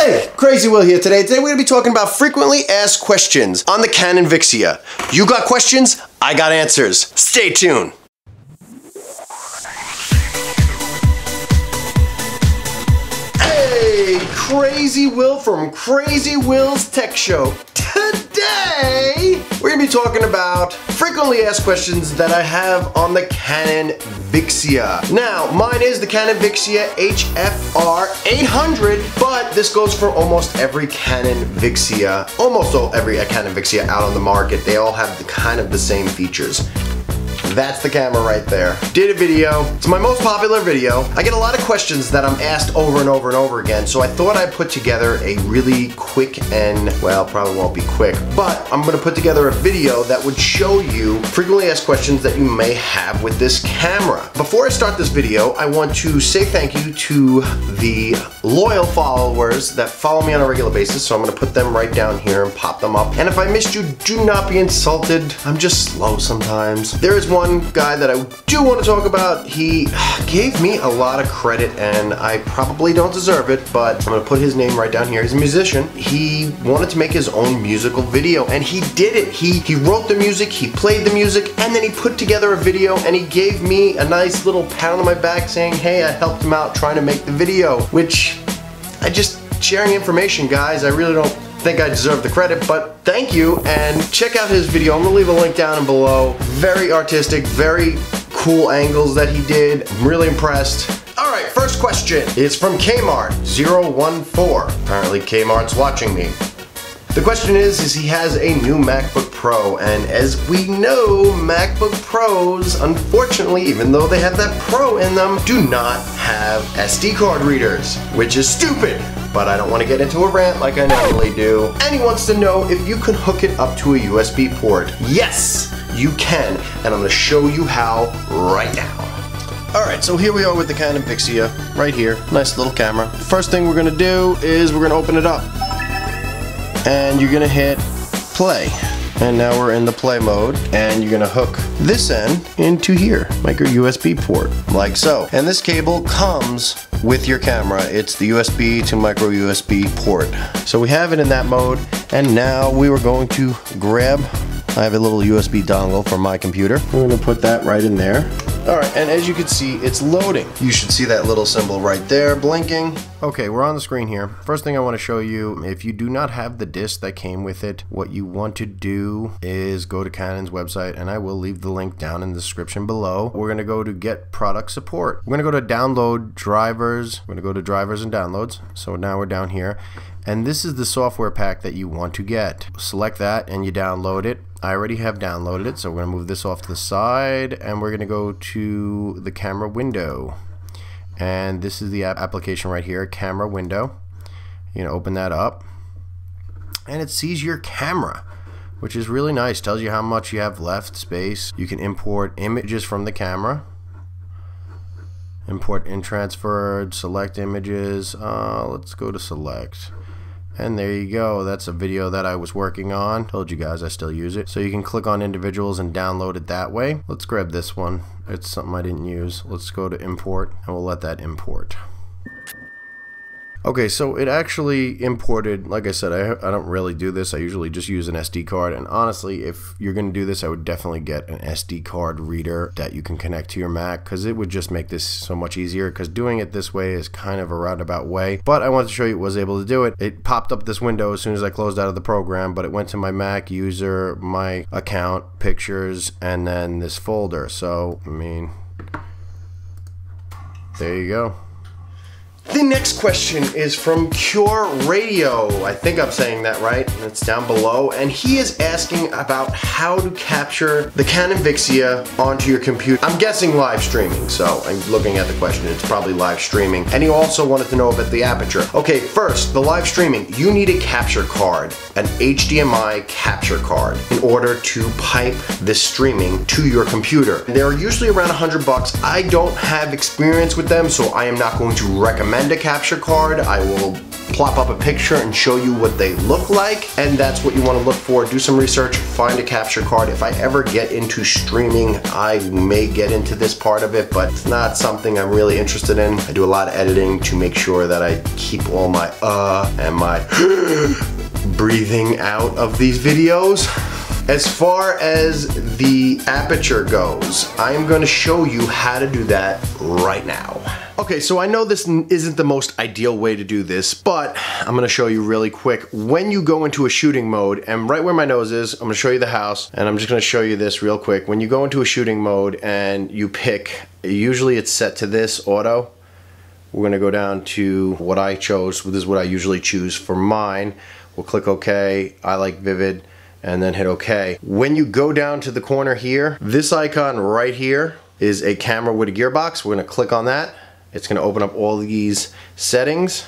Hey! Crazy Will here today. Today we're going to be talking about frequently asked questions on the Canon Vixia. You got questions, I got answers. Stay tuned. Hey! Crazy Will from Crazy Will's Tech Show. Today, we're going to be talking about frequently asked questions that I have on the Canon Vixia. Now, mine is the Canon Vixia HFR 800, but this goes for almost every Canon Vixia, out on the market. They all have the kind of the same features. That's the camera right there. Did a video. It's my most popular video. I get a lot of questions that I'm asked over and over and over again, so I thought I'd put together a really quick and, well, probably won't be quick, but I'm gonna put together a video that would show you frequently asked questions that you may have with this camera. Before I start this video, I want to say thank you to the loyal followers that follow me on a regular basis, so I'm gonna put them right down here and pop them up. And if I missed you, do not be insulted. I'm just slow sometimes. There is one guy that I do want to talk about. He gave me a lot of credit and I probably don't deserve it, but I'm gonna put his name right down here. He's a musician. He wanted to make his own musical video and he did it. He wrote the music, he played the music, and then he put together a video and he gave me a nice little pat on my back saying, hey, I helped him out trying to make the video, which I just sharing information, guys. I really don't think I deserve the credit, but thank you, and check out his video. I'm gonna leave a link down below. Very artistic, very cool angles that he did. I'm really impressed. All right, first question is from Kmart014. Apparently Kmart's watching me. The question is he has a new MacBook Pro, and as we know, MacBook Pros, unfortunately, even though they have that Pro in them, do not have SD card readers, which is stupid. But I don't want to get into a rant like I normally do. And he wants to know if you can hook it up to a USB port. Yes, you can, and I'm going to show you how right now. Alright, so here we are with the Canon Vixia, right here. Nice little camera. First thing we're going to do is we're going to open it up. And you're going to hit play. And now we're in the play mode, and you're gonna hook this end into here, like your USB port, like so. And this cable comes with your camera. It's the USB to micro USB port. So we have it in that mode, and now we were going to grab, I have a little USB dongle for my computer. We're gonna put that right in there. All right, and as you can see, it's loading. You should see that little symbol right there blinking. Okay, we're on the screen here. First thing I want to show you, if you do not have the disc that came with it, what you want to do is go to Canon's website, and I will leave the link down in the description below. We're going to go to Get Product Support. We're going to go to Download Drivers. We're going to go to Drivers and Downloads. So now we're down here, and this is the software pack that you want to get. Select that, and you download it. I already have downloaded it, so we're going to move this off to the side, and we're going to go to the camera window. And this is the application right here, camera window. You know, open that up, and it sees your camera, which is really nice. Tells you how much you have left, space. You can import images from the camera. Import in transferred, select images. Let's go to select. And there you go. That's a video that I was working on. Told you guys I still use it. So you can click on individuals and download it that way. Let's grab this one. It's something I didn't use. Let's go to import, and we'll let that import. Okay, so it actually imported, like I said, I don't really do this. I usually just use an SD card, and honestly, if you're going to do this, I would definitely get an SD card reader that you can connect to your Mac, because it would just make this so much easier, because doing it this way is kind of a roundabout way, but I wanted to show you I was able to do it. It popped up this window as soon as I closed out of the program, but it went to my Mac, user, my account, pictures, and then this folder. So, I mean, there you go. The next question is from Cure Radio. I think I'm saying that right, and it's down below. And he is asking about how to capture the Canon Vixia onto your computer. I'm guessing live streaming, so I'm looking at the question. It's probably live streaming. And he also wanted to know about the aperture. Okay, first, the live streaming. You need a capture card, an HDMI capture card, in order to pipe this streaming to your computer. They're usually around $100. I don't have experience with them, so I am not going to recommend a capture card. I will plop up a picture and show you what they look like, and that's what you want to look for. Do some research, find a capture card. If I ever get into streaming, I may get into this part of it, but it's not something I'm really interested in. I do a lot of editing to make sure that I keep all my and my breathing out of these videos. As far as the aperture goes, I'm going to show you how to do that right now. Okay, so I know this isn't the most ideal way to do this, but I'm going to show you really quick. When you go into a shooting mode, and right where my nose is, I'm going to show you the house, and I'm just going to show you this real quick. When you go into a shooting mode and you pick, usually it's set to this auto. We're going to go down to what I chose. This is what I usually choose for mine. We'll click OK. I like vivid. And then hit OK. When you go down to the corner here, this icon right here is a camera with a gearbox. We're going to click on that. It's going to open up all these settings,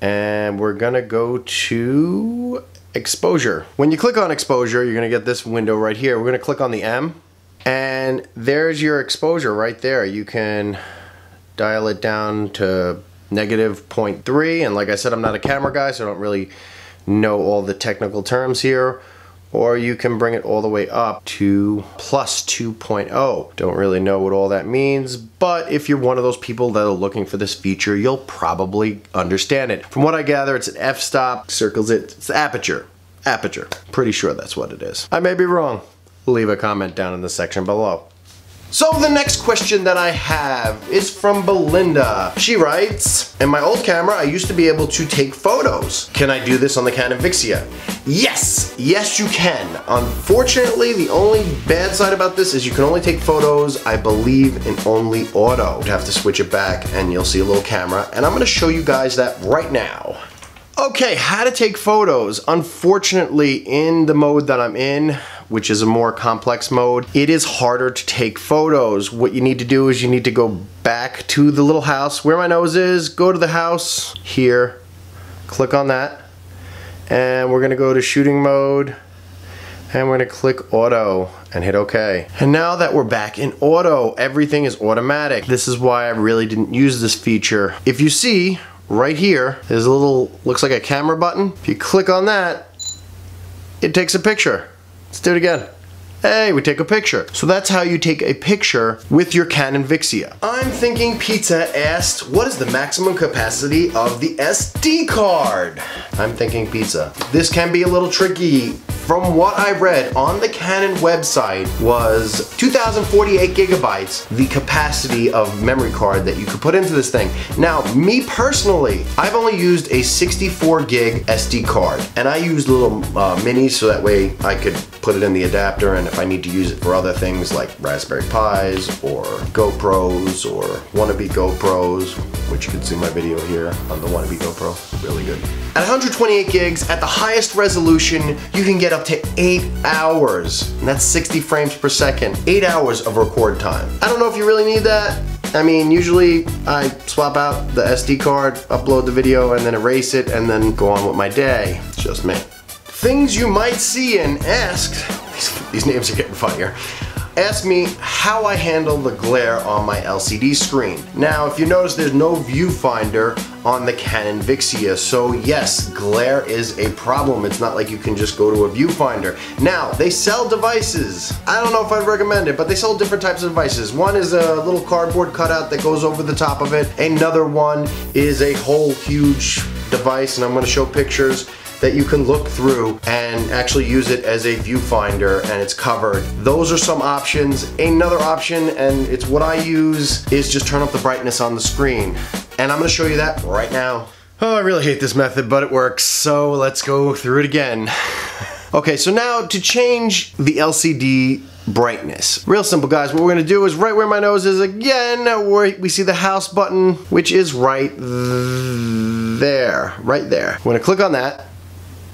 and we're going to go to exposure. When you click on exposure, you're going to get this window right here. We're going to click on the M, and there's your exposure right there. You can dial it down to -0.3, and like I said, I'm not a camera guy, so I don't really know all the technical terms here. Or you can bring it all the way up to +2.0. Don't really know what all that means, but if you're one of those people that are looking for this feature, you'll probably understand it. From what I gather, it's an f-stop, circles it, it's aperture. Aperture. Pretty sure that's what it is. I may be wrong. Leave a comment down in the section below. So the next question that I have is from Belinda. She writes, in my old camera, I used to be able to take photos. Can I do this on the Canon Vixia? Yes, yes you can. Unfortunately, the only bad side about this is you can only take photos, I believe, in only auto. You'd have to switch it back and you'll see a little camera, and I'm gonna show you guys that right now. Okay, how to take photos. Unfortunately, in the mode that I'm in, which is a more complex mode, it is harder to take photos. What you need to do is you need to go back to the little house where my nose is, go to the house here, click on that, and we're gonna go to shooting mode, and we're gonna click auto and hit OK. And now that we're back in auto, everything is automatic. This is why I really didn't use this feature. If you see, right here, there's a little, looks like a camera button. If you click on that, it takes a picture. Let's do it again. Hey, we take a picture. So that's how you take a picture with your Canon Vixia. I'm Thinking Pizza asked, what is the maximum capacity of the SD card? I'm Thinking Pizza. This can be a little tricky. From what I read on the Canon website was 2,048 gigabytes, the capacity of memory card that you could put into this thing. Now, me personally, I've only used a 64 gig SD card, and I used little minis so that way I could put it in the adapter, and if I need to use it for other things like Raspberry Pis or GoPros or Wannabe GoPros, which you can see my video here on the Wannabe GoPro, really good. At 128 gigs, at the highest resolution, you can get up to 8 hours, and that's 60 frames per second, 8 hours of record time. I don't know if you really need that. I mean, usually I swap out the SD card, upload the video, and then erase it, and then go on with my day. It's just me. Things you might see and ask, these names are getting funnier. Ask me how I handle the glare on my LCD screen. Now, if you notice, there's no viewfinder on the Canon Vixia, so yes, glare is a problem. It's not like you can just go to a viewfinder. Now, they sell devices. I don't know if I'd recommend it, but they sell different types of devices. One is a little cardboard cutout that goes over the top of it. Another one is a whole huge device, and I'm gonna show pictures that you can look through and actually use it as a viewfinder, and it's covered. Those are some options. Another option, and it's what I use, is just turn up the brightness on the screen. And I'm gonna show you that right now. Oh, I really hate this method, but it works. So let's go through it again. Okay, so now to change the LCD brightness. Real simple, guys. What we're gonna do is right where my nose is again, where we see the house button, which is right there, right there. We're gonna click on that.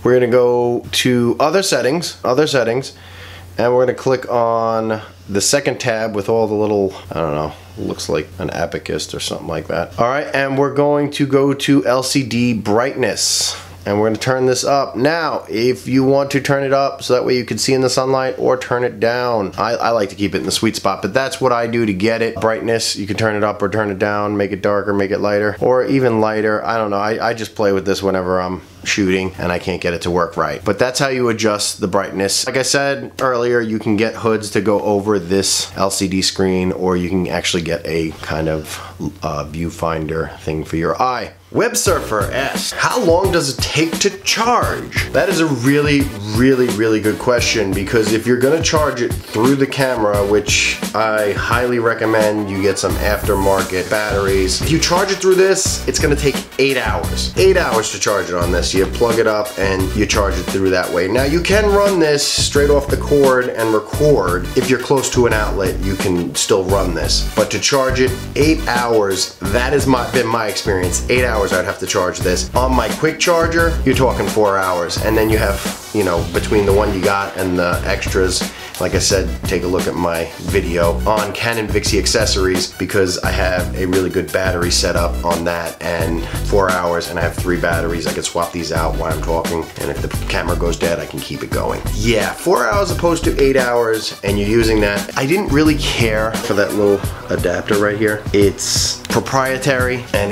We're gonna go to other settings, and we're gonna click on the second tab with all the little, I don't know, looks like an abacus or something like that. All right, and we're going to go to LCD brightness. And we're going to turn this up. Now, if you want to turn it up so that way you can see in the sunlight, or turn it down. I like to keep it in the sweet spot, but that's what I do to get it. Brightness, you can turn it up or turn it down, make it darker, make it lighter, or even lighter. I don't know, I just play with this whenever I'm shooting and I can't get it to work right. But that's how you adjust the brightness. Like I said earlier, you can get hoods to go over this LCD screen, or you can actually get a kind of viewfinder thing for your eye. Web Surfer S, how long does it take to charge? That is a really good question, because if you're gonna charge it through the camera, which I highly recommend you get some aftermarket batteries. If you charge it through this, it's gonna take 8 hours. 8 hours to charge it on this. You plug it up and you charge it through that way. Now you can run this straight off the cord and record. If you're close to an outlet, you can still run this. But to charge it, 8 hours, that has been my experience. 8 hours I'd have to charge this. On my quick charger, you're talking 4 hours. And then you have, you know, between the one you got and the extras, like I said, take a look at my video on Canon Vixia accessories, because I have a really good battery setup on that, and 4 hours, and I have 3 batteries. I can swap these out while I'm talking, and if the camera goes dead, I can keep it going. Yeah, 4 hours opposed to 8 hours, and you're using that. I didn't really care for that little adapter right here. It's proprietary, and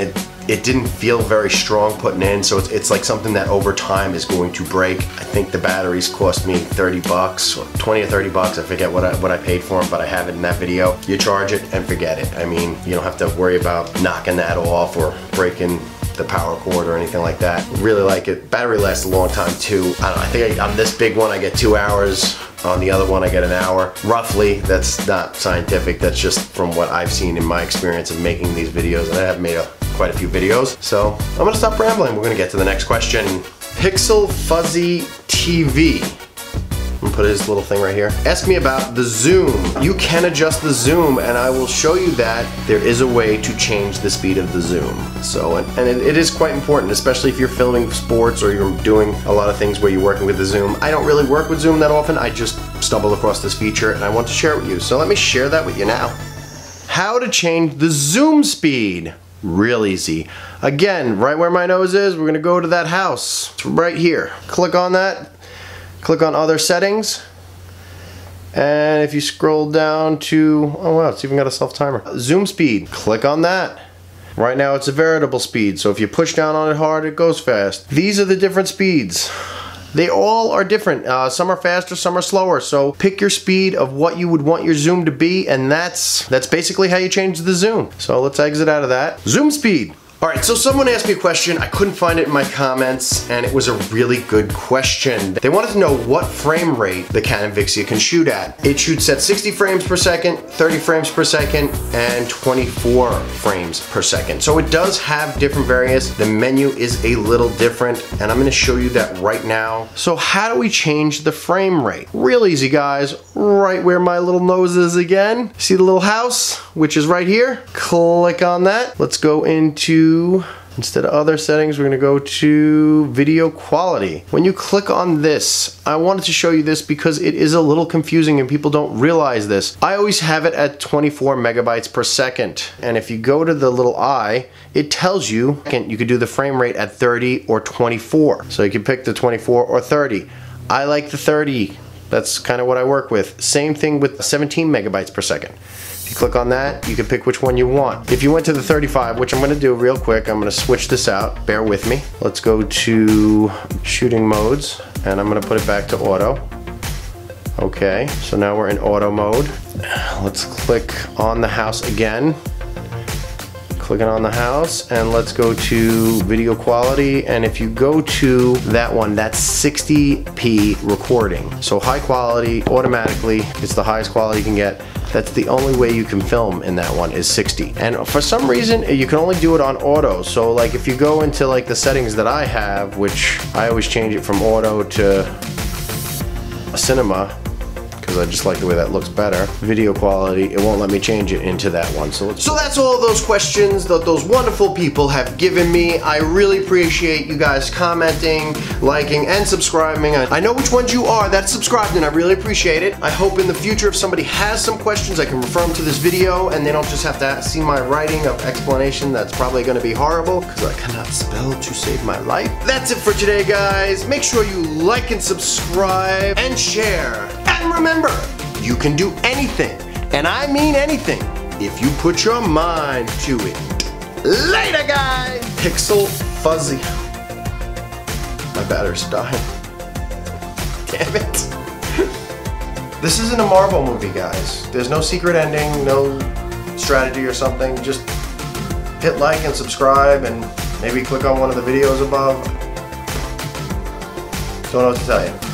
it didn't feel very strong putting in, so it's like something that over time is going to break. I think the batteries cost me 30 bucks, or 20 or 30 bucks, I forget what I paid for them, but I have it in that video. You charge it and forget it. I mean, you don't have to worry about knocking that off or breaking the power cord or anything like that. Really like it. Battery lasts a long time too. I don't know, I think on this big one I get 2 hours. On the other one I get an hour. Roughly, that's not scientific, that's just from what I've seen in my experience of making these videos, and I have made quite a few videos. So I'm gonna stop rambling, we're gonna get to the next question. Pixel Fuzzy TV. I'm gonna put his little thing right here. Ask me about the zoom. You can adjust the zoom, and I will show you that there is a way to change the speed of the zoom. So, and it is quite important, especially if you're filming sports or you're doing a lot of things where you're working with the zoom. I don't really work with zoom that often. I just stumbled across this feature and I want to share it with you. So let me share that with you now. How to change the zoom speed. Real easy. Again, right where my nose is, we're gonna go to that house. It's right here. Click on that. Click on other settings, and if you scroll down to, oh wow, it's even got a self timer. Zoom speed, click on that. Right now it's a veritable speed, so if you push down on it hard, it goes fast. These are the different speeds. They all are different. Some are faster, some are slower, so pick your speed of what you would want your zoom to be, and that's basically how you change the zoom. So let's exit out of that. Zoom speed. Alright, so someone asked me a question, I couldn't find it in my comments, and it was a really good question. They wanted to know what frame rate the Canon Vixia can shoot at. It shoots at 60 frames per second, 30 frames per second, and 24 frames per second. So it does have different variants. The menu is a little different, and I'm going to show you that right now. So how do we change the frame rate? Real easy, guys. Right where my little nose is again. See the little house, which is right here? Click on that. Let's go into, instead of other settings, we're gonna go to video quality. When you click on this, I wanted to show you this because it is a little confusing and people don't realize this. I always have it at 24 megabytes per second. And if you go to the little eye, it tells you, and you could do the frame rate at 30 or 24. So you can pick the 24 or 30. I like the 30. That's kind of what I work with. Same thing with 17 megabytes per second. If you click on that, you can pick which one you want. If you went to the 35, which I'm gonna do real quick, I'm gonna switch this out, bear with me. Let's go to shooting modes, and I'm gonna put it back to auto. Okay, so now we're in auto mode. Let's click on the house again. Clicking on the house, and let's go to video quality, and if you go to that one, that's 60p recording. So high quality, automatically, it's the highest quality you can get. That's the only way you can film in that one is 60. And for some reason, you can only do it on auto. So like if you go into like the settings that I have, which I always change it from auto to cinema, because I just like the way that looks better. Video quality, it won't let me change it into that one. So that's all of those questions that those wonderful people have given me. I really appreciate you guys commenting, liking, and subscribing. I know which ones you are that subscribed, and I really appreciate it. I hope in the future if somebody has some questions, I can refer them to this video, and they don't just have to see my writing of explanation that's probably gonna be horrible, because I cannot spell to save my life. That's it for today, guys. Make sure you like and subscribe and share. And remember, you can do anything, and I mean anything, if you put your mind to it. Later, guys! Pixel fuzzy. My battery's dying. Damn it. This isn't a Marvel movie, guys. There's no secret ending, no strategy or something. Just hit like and subscribe and maybe click on one of the videos above. Don't know what to tell you.